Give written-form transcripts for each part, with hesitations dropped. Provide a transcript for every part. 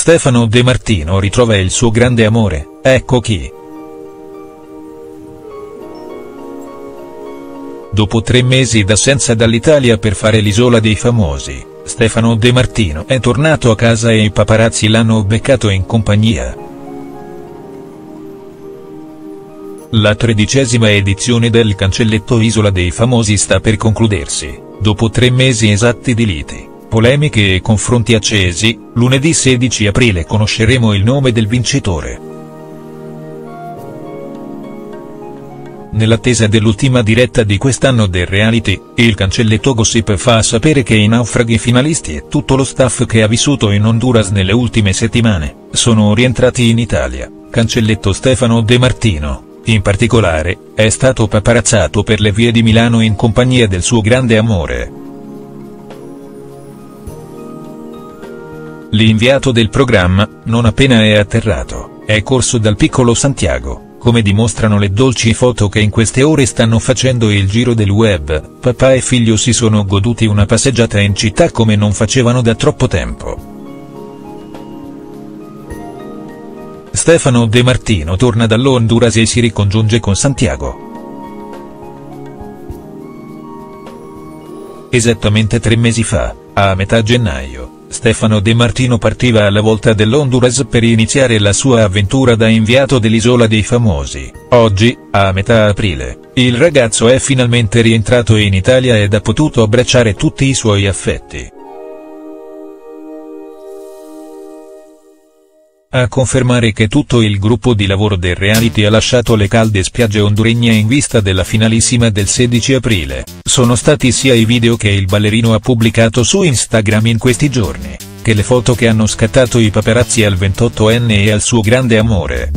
Stefano De Martino ritrova il suo grande amore, Ecco chi. Dopo 3 mesi d'assenza dall'Italia per fare l'Isola dei Famosi, Stefano De Martino è tornato a casa e i paparazzi l'hanno beccato in compagnia. La 13ª edizione del cancelletto Isola dei Famosi sta per concludersi, dopo 3 mesi esatti di liti, polemiche e confronti accesi. Lunedì 16 aprile conosceremo il nome del vincitore. Nell'attesa dell'ultima diretta di quest'anno del reality, il cancelletto Gossip fa sapere che i naufraghi finalisti e tutto lo staff che ha vissuto in Honduras nelle ultime settimane, sono rientrati in Italia. Cancelletto Stefano De Martino, in particolare, è stato paparazzato per le vie di Milano in compagnia del suo grande amore. L'inviato del programma, non appena è atterrato, è corso dal piccolo Santiago. Come dimostrano le dolci foto che in queste ore stanno facendo il giro del web, papà e figlio si sono goduti una passeggiata in città come non facevano da troppo tempo. Stefano De Martino torna dall'Honduras e si ricongiunge con Santiago. Esattamente 3 mesi fa, a metà gennaio, Stefano De Martino partiva alla volta dell'Honduras per iniziare la sua avventura da inviato dell'Isola dei Famosi. Oggi, a metà aprile, il ragazzo è finalmente rientrato in Italia ed ha potuto abbracciare tutti i suoi affetti. A confermare che tutto il gruppo di lavoro del reality ha lasciato le calde spiagge honduregne in vista della finalissima del 16 aprile, sono stati sia i video che il ballerino ha pubblicato su Instagram in questi giorni, che le foto che hanno scattato i paparazzi al 28enne e al suo grande amore.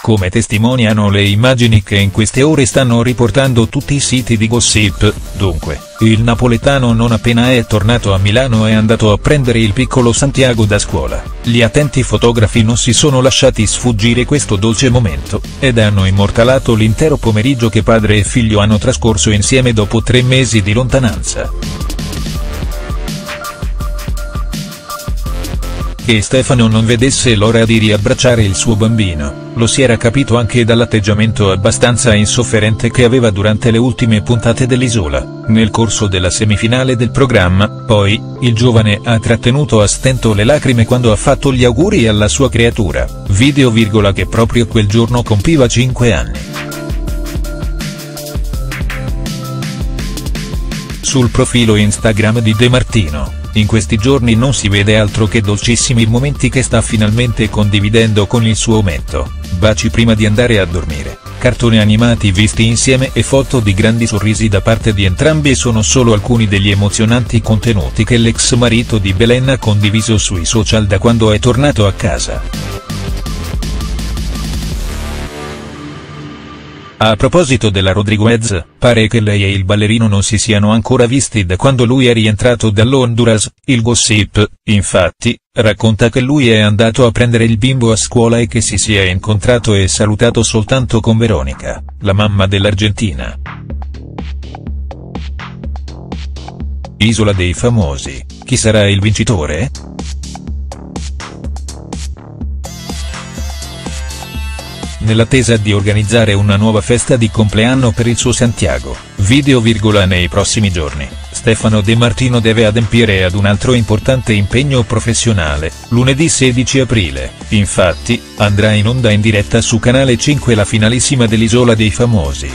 Come testimoniano le immagini che in queste ore stanno riportando tutti i siti di gossip, dunque, il napoletano non appena è tornato a Milano è andato a prendere il piccolo Santiago da scuola. Gli attenti fotografi non si sono lasciati sfuggire questo dolce momento, ed hanno immortalato l'intero pomeriggio che padre e figlio hanno trascorso insieme dopo 3 mesi di lontananza. Che Stefano non vedesse l'ora di riabbracciare il suo bambino, lo si era capito anche dall'atteggiamento abbastanza insofferente che aveva durante le ultime puntate dell'Isola. Nel corso della semifinale del programma, poi, il giovane ha trattenuto a stento le lacrime quando ha fatto gli auguri alla sua creatura, video che proprio quel giorno compiva 5 anni. Sul profilo Instagram di De Martino, in questi giorni non si vede altro che dolcissimi momenti che sta finalmente condividendo con il suo ometto, baci prima di andare a dormire, cartoni animati visti insieme e foto di grandi sorrisi da parte di entrambi sono solo alcuni degli emozionanti contenuti che l'ex marito di Belen ha condiviso sui social da quando è tornato a casa. A proposito della Rodriguez, pare che lei e il ballerino non si siano ancora visti da quando lui è rientrato dall'Honduras. Il gossip, infatti, racconta che lui è andato a prendere il bimbo a scuola e che si sia incontrato e salutato soltanto con Veronica, la mamma dell'argentina. Isola dei Famosi, chi sarà il vincitore? Nell'attesa di organizzare una nuova festa di compleanno per il suo Santiago, video nei prossimi giorni, Stefano De Martino deve adempiere ad un altro importante impegno professionale. Lunedì 16 aprile, infatti, andrà in onda in diretta su Canale 5 la finalissima dell'Isola dei Famosi.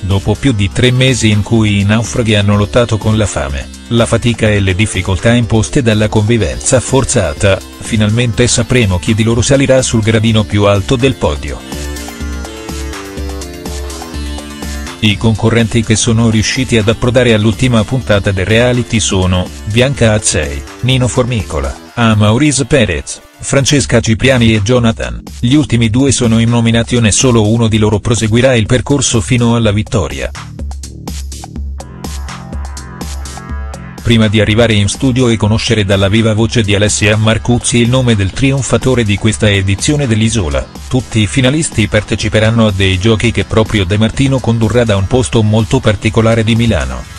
Dopo più di 3 mesi in cui i naufraghi hanno lottato con la fame, la fatica e le difficoltà imposte dalla convivenza forzata, finalmente sapremo chi di loro salirà sul gradino più alto del podio. I concorrenti che sono riusciti ad approdare all'ultima puntata del reality sono Bianca Azzei, Nino Formicola, Amaurice Perez, Francesca Cipriani e Jonathan. Gli ultimi 2 sono in nominazione, solo uno di loro proseguirà il percorso fino alla vittoria. prima di arrivare in studio e conoscere dalla viva voce di Alessia Marcuzzi il nome del trionfatore di questa edizione dell'Isola, tutti i finalisti parteciperanno a dei giochi che proprio De Martino condurrà da un posto molto particolare di Milano.